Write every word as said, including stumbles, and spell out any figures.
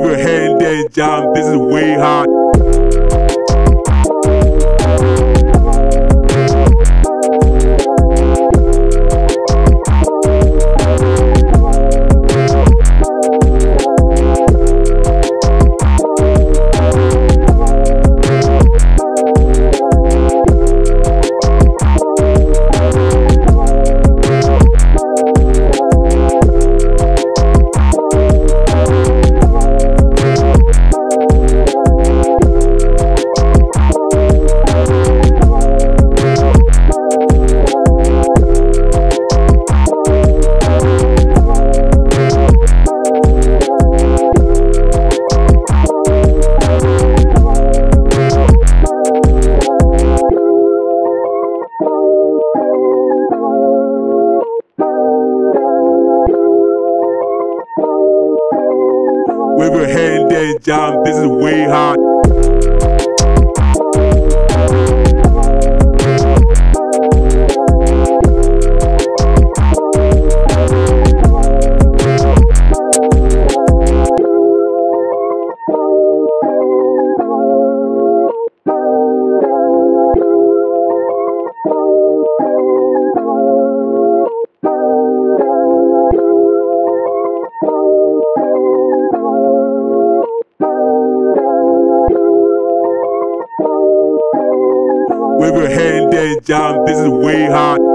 wave your hand and jump. This is way hard. Wave your hand and jump, this is way hard. Wave your hand and jump, this is way hard.